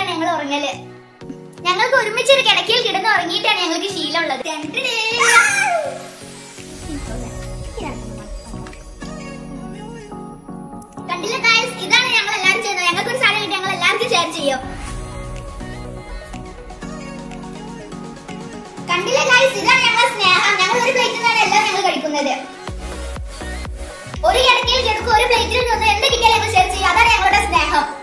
കിടക്കയിലാണ് ഞങ്ങൾ ഉറങ്ങല്. ഞങ്ങൾക്ക് ഒരുമിച്ച് ഒരു കിടക്കയിൽ കിടന്ന് ഉറങ്ങിയിട്ടാണ് ഞങ്ങൾക്ക് ശീലമുള്ളത്. കണ്ടില്ല ഗൈസ്, ഇതാണ് ഞങ്ങൾ എല്ലാവരും ചെയ്യുന്നത്. ഞങ്ങൾക്ക് ഒരു സാധനം കിട്ടി ഞങ്ങൾ എല്ലാവർക്കും ഷെയർ ചെയ്യും. കണ്ടില്ല ഗൈസ്, ഇതാണ് ഞങ്ങൾ സ്നേഹം. ഞങ്ങൾ ഒരു പ്ലേറ്റിൽ നിന്നാണ് എല്ലാം ഞങ്ങൾ കഴിക്കുന്നത്. ഒരു കിടക്കയിൽ കിടക്കും, ഒരു പ്ലേറ്റിൽ നിന്ന് എന്ത് കിട്ടിയാലും ഞങ്ങൾ ഷെയർ ചെയ്യും. അതാണ് ഞങ്ങളുടെ സ്നേഹം.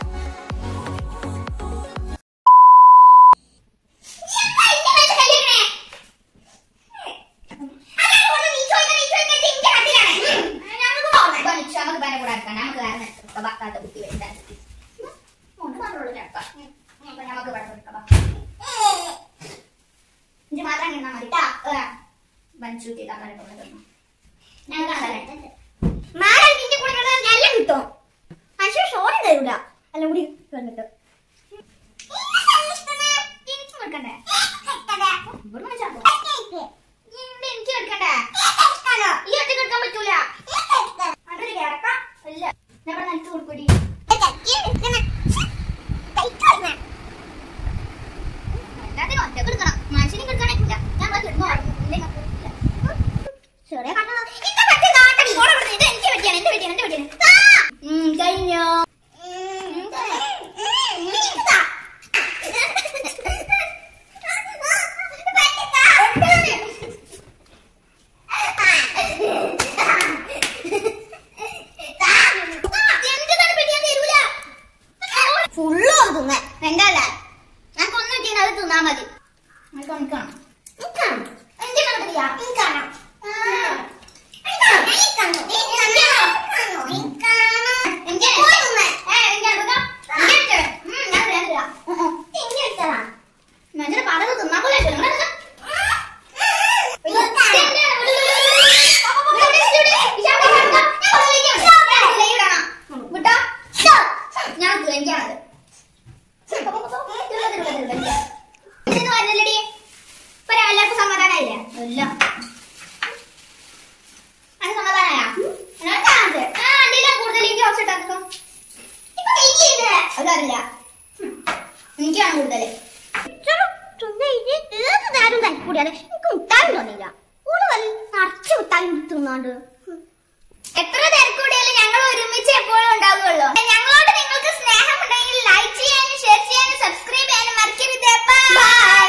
എത്ര തിരക്കൂടിയാലും ഞങ്ങൾ ഒരുമിച്ച് എപ്പോഴും ഉണ്ടാവുകയുള്ളൂ. ഞങ്ങളോട് നിങ്ങൾക്ക് സ്നേഹമുണ്ടെങ്കിൽ ലൈക്ക് ചെയ്യാനും ഷെയർ ചെയ്യാനും സബ്സ്ക്രൈബ് ചെയ്യാനും മറക്കരുത്.